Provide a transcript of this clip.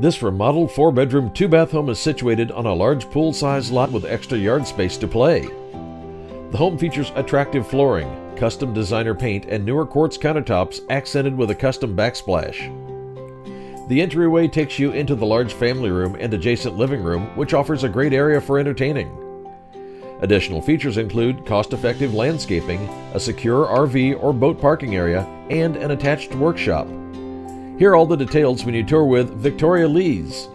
This remodeled 4-bedroom, 2-bath home is situated on a large pool-sized lot with extra yard space to play. The home features attractive flooring, custom designer paint, and newer quartz countertops accented with a custom backsplash. The entryway takes you into the large family room and adjacent living room, which offers a great area for entertaining. Additional features include cost-effective landscaping, a secure RV or boat parking area, and an attached workshop. Hear all the details when you tour with Victoria Leas.